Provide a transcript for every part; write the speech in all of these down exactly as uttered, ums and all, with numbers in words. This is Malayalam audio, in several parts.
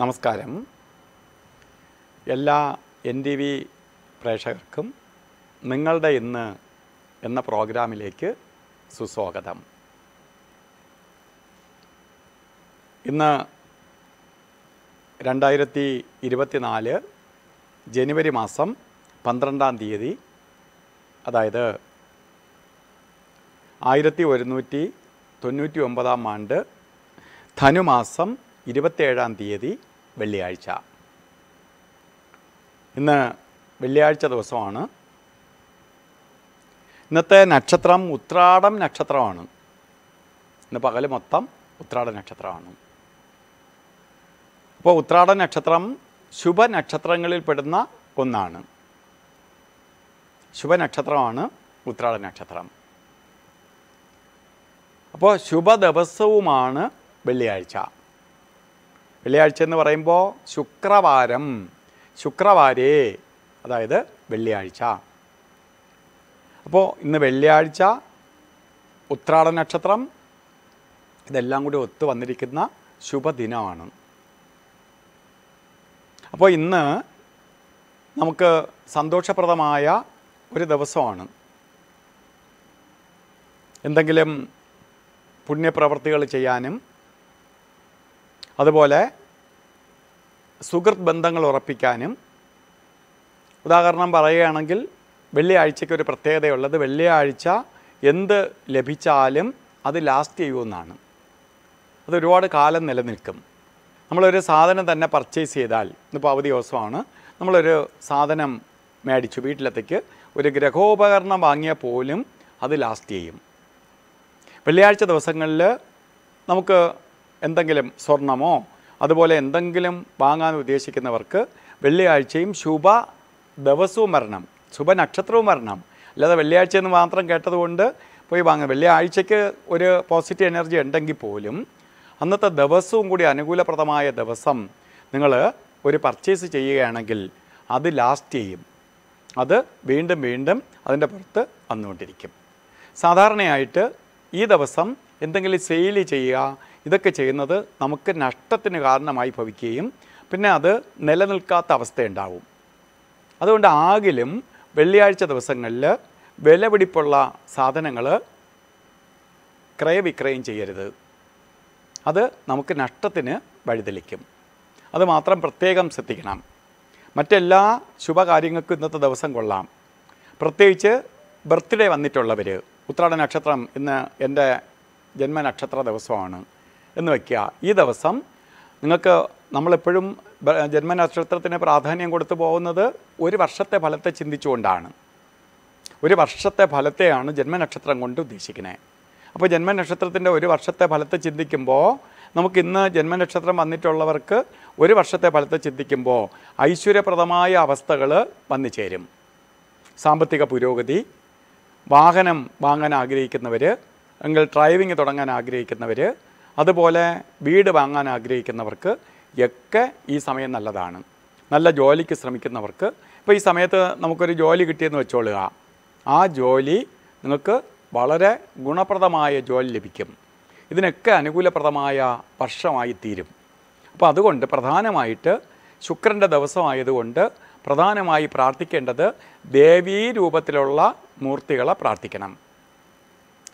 നമസ്കാരം എല്ലാ എൻ ടി വി പ്രേക്ഷകർക്കും നിങ്ങളുടെ ഇന്ന് എന്ന പ്രോഗ്രാമിലേക്ക് സുസ്വാഗതം. ഇന്ന് രണ്ടായിരത്തി ഇരുപത്തിനാല് ജനുവരി മാസം പന്ത്രണ്ടാം തീയതി, അതായത് ആയിരത്തി ഒരുന്നൂറ്റി തൊണ്ണൂറ്റി ഒമ്പതാം ആണ്ട് ധനുമാസം ഇരുപത്തേഴാം തീയതി വെള്ളിയാഴ്ച. ഇന്ന് വെള്ളിയാഴ്ച ദിവസമാണ്. ഇന്നത്തെ നക്ഷത്രം ഉത്രാടം നക്ഷത്രമാണ്. ഇന്ന് പകൽ മൊത്തം ഉത്രാട നക്ഷത്രമാണ്. അപ്പോൾ ഉത്രാട നക്ഷത്രം ശുഭനക്ഷത്രങ്ങളിൽ പെടുന്ന ഒന്നാണ്. ശുഭനക്ഷത്രമാണ് ഉത്രാട നക്ഷത്രം. അപ്പോൾ ശുഭ ദിവസവുമാണ് വെള്ളിയാഴ്ച. വെള്ളിയാഴ്ച എന്ന് പറയുമ്പോൾ ശുക്രവാരം, ശുക്രവാരേ, അതായത് വെള്ളിയാഴ്ച. അപ്പോൾ ഇന്ന് വെള്ളിയാഴ്ച, ഉത്രാട നക്ഷത്രം, ഇതെല്ലാം കൂടി ഒത്തു വന്നിരിക്കുന്ന ശുഭദിനമാണ്. അപ്പോൾ ഇന്ന് നമുക്ക് സന്തോഷപ്രദമായ ഒരു ദിവസമാണ്. എന്തെങ്കിലും പുണ്യപ്രവൃത്തികൾ ചെയ്യാനും അതുപോലെ സുഹൃത്ത് ബന്ധങ്ങൾ ഉറപ്പിക്കാനും. ഉദാഹരണം പറയുകയാണെങ്കിൽ, വെള്ളിയാഴ്ചയ്ക്ക് ഒരു പ്രത്യേകതയുള്ളത്, വെള്ളിയാഴ്ച എന്ത് ലഭിച്ചാലും അത് ലാസ്റ്റ് ചെയ്യുമെന്നാണ്. അതൊരുപാട് കാലം നിലനിൽക്കും. നമ്മളൊരു സാധനം തന്നെ പർച്ചേസ് ചെയ്താൽ, ഇപ്പോൾ അവധി ദിവസമാണ്, നമ്മളൊരു സാധനം മേടിച്ചു വീട്ടിലത്തേക്ക്, ഒരു ഗൃഹോപകരണം വാങ്ങിയാൽ പോലും അത് ലാസ്റ്റ് ചെയ്യും. വെള്ളിയാഴ്ച ദിവസങ്ങളിൽ നമുക്ക് എന്തെങ്കിലും സ്വർണമോ അതുപോലെ എന്തെങ്കിലും വാങ്ങാൻ ഉദ്ദേശിക്കുന്നവർക്ക് വെള്ളിയാഴ്ചയും ശുഭ ദിവസവും വരണം, ശുഭനക്ഷത്രവും വരണം. അല്ലാതെ വെള്ളിയാഴ്ച എന്ന് മാത്രം കേട്ടതുകൊണ്ട് പോയി വാങ്ങാം. വെള്ളിയാഴ്ചയ്ക്ക് ഒരു പോസിറ്റീവ് എനർജി ഉണ്ടെങ്കിൽ പോലും അന്നത്തെ ദിവസവും കൂടി അനുകൂലപ്രദമായ ദിവസം നിങ്ങൾ ഒരു പർച്ചേസ് ചെയ്യുകയാണെങ്കിൽ അത് ലാസ്റ്റ് ചെയ്യും. അത് വീണ്ടും വീണ്ടും അതിൻ്റെ പുറത്ത് വന്നുകൊണ്ടിരിക്കും. സാധാരണയായിട്ട് ഈ ദിവസം എന്തെങ്കിലും സെയിൽ ചെയ്യുക, ഇതൊക്കെ ചെയ്യുന്നത് നമുക്ക് നഷ്ടത്തിന് കാരണമായി ഭവിക്കുകയും പിന്നെ അത് നിലനിൽക്കാത്ത അവസ്ഥയുണ്ടാവും. അതുകൊണ്ട് ആകിലും വെള്ളിയാഴ്ച ദിവസങ്ങളിൽ വിലപിടിപ്പുള്ള സാധനങ്ങൾ ക്രയവിക്രയം ചെയ്യരുത്. അത് നമുക്ക് നഷ്ടത്തിന് വഴിതെളിക്കും. അതുമാത്രം പ്രത്യേകം ശ്രദ്ധിക്കണം. മറ്റെല്ലാ ശുഭകാര്യങ്ങൾക്കും ഇന്നത്തെ ദിവസം കൊള്ളാം. പ്രത്യേകിച്ച് ബർത്ത്ഡേ വന്നിട്ടുള്ളവർ, ഉത്രാട നക്ഷത്രം ഇന്ന് എൻ്റെ ജന്മനക്ഷത്ര ദിവസമാണ് എന്ന് വയ്ക്കുക. ഈ ദിവസം നിങ്ങൾക്ക്, നമ്മളെപ്പോഴും ജന്മനക്ഷത്രത്തിന് പ്രാധാന്യം കൊടുത്തു പോകുന്നത് ഒരു വർഷത്തെ ഫലത്തെ ചിന്തിച്ചുകൊണ്ടാണ്. ഒരു വർഷത്തെ ഫലത്തെയാണ് ജന്മനക്ഷത്രം കൊണ്ട് ഉദ്ദേശിക്കുന്നത്. അപ്പോൾ ജന്മനക്ഷത്രത്തിൻ്റെ ഒരു വർഷത്തെ ഫലത്തെ ചിന്തിക്കുമ്പോൾ, നമുക്ക് ഇന്ന് ജന്മനക്ഷത്രം വന്നിട്ടുള്ളവർക്ക് ഒരു വർഷത്തെ ഫലത്തെ ചിന്തിക്കുമ്പോൾ ഐശ്വര്യപ്രദമായ അവസ്ഥകൾ വന്നു ചേരും. സാമ്പത്തിക പുരോഗതി, വാഹനം വാങ്ങാൻ ആഗ്രഹിക്കുന്നവർ, എങ്കിൽ ഡ്രൈവിംഗ് തുടങ്ങാൻ ആഗ്രഹിക്കുന്നവർ, അതുപോലെ വീട് വാങ്ങാൻ ആഗ്രഹിക്കുന്നവർക്ക് ഒക്കെ ഈ സമയം നല്ലതാണ്. നല്ല ജോലിക്ക് ശ്രമിക്കുന്നവർക്ക് ഇപ്പോൾ ഈ സമയത്ത് നമുക്കൊരു ജോലി കിട്ടിയെന്ന് വെച്ചോളുക. ആ ജോലി നിങ്ങൾക്ക് വളരെ ഗുണപ്രദമായ ജോലി ലഭിക്കും. ഇതിനൊക്കെ അനുകൂലപ്രദമായ വർഷമായി തീരും. അപ്പോൾ അതുകൊണ്ട് പ്രധാനമായിട്ട് ശുക്രൻ്റെ ദിവസമായതുകൊണ്ട് പ്രധാനമായി പ്രാർത്ഥിക്കേണ്ടത് ദേവീ രൂപത്തിലുള്ള മൂർത്തികളെ പ്രാർത്ഥിക്കണം.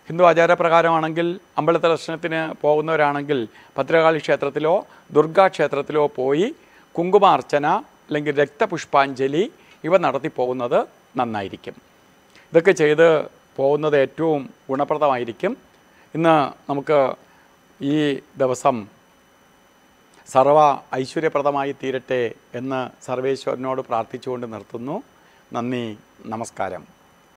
ഹിന്ദു ആചാരപ്രകാരമാണെങ്കിൽ അമ്പലത്തെ ദർശനത്തിന് പോകുന്നവരാണെങ്കിൽ ഭദ്രകാളി ക്ഷേത്രത്തിലോ ദുർഗാ ക്ഷേത്രത്തിലോ പോയി കുങ്കുമാർച്ചന അല്ലെങ്കിൽ രക്തപുഷ്പാഞ്ജലി ഇവ നടത്തി പോകുന്നത് നന്നായിരിക്കും. ഇതൊക്കെ ചെയ്ത് പോകുന്നത് ഏറ്റവും ഗുണപ്രദമായിരിക്കും. ഇന്ന് നമുക്ക് ഈ ദിവസം സർവ ഐശ്വര്യപ്രദമായി തീരട്ടെ എന്ന് സർവേശ്വരനോട് പ്രാർത്ഥിച്ചുകൊണ്ട് നിർത്തുന്നു. നന്ദി, നമസ്കാരം.